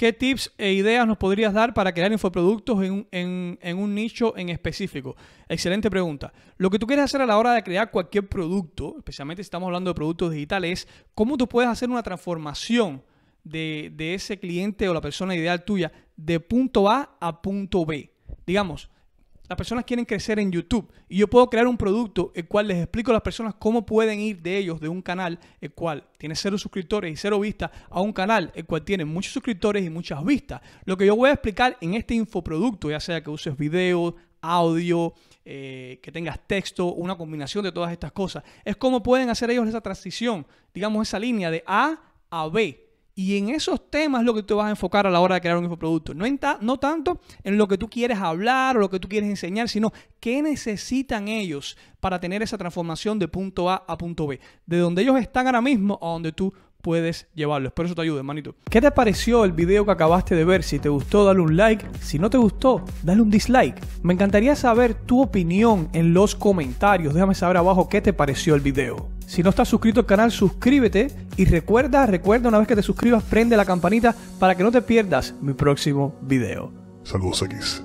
¿Qué tips e ideas nos podrías dar para crear infoproductos en un nicho en específico? Excelente pregunta. Lo que tú quieres hacer a la hora de crear cualquier producto, especialmente si estamos hablando de productos digitales, es cómo tú puedes hacer una transformación de ese cliente o la persona ideal tuya de punto A a punto B. Digamos, las personas quieren crecer en YouTube y yo puedo crear un producto el cual les explico a las personas cómo pueden ir de ellos de un canal el cual tiene 0 suscriptores y 0 vistas a un canal el cual tiene muchos suscriptores y muchas vistas. Lo que yo voy a explicar en este infoproducto, ya sea que uses video, audio, que tengas texto, una combinación de todas estas cosas, es cómo pueden hacer ellos esa transición, digamos esa línea de A a B. Y en esos temas es lo que te vas a enfocar a la hora de crear un infoproducto. No tanto en lo que tú quieres hablar o lo que tú quieres enseñar, sino qué necesitan ellos para tener esa transformación de punto A a punto B. De donde ellos están ahora mismo a donde tú puedes llevarlo. Espero eso te ayude, manito. ¿Qué te pareció el video que acabaste de ver? Si te gustó, dale un like. Si no te gustó, dale un dislike. Me encantaría saber tu opinión en los comentarios. Déjame saber abajo qué te pareció el video. Si no estás suscrito al canal, suscríbete y recuerda una vez que te suscribas, prende la campanita para que no te pierdas mi próximo video. Saludos, X.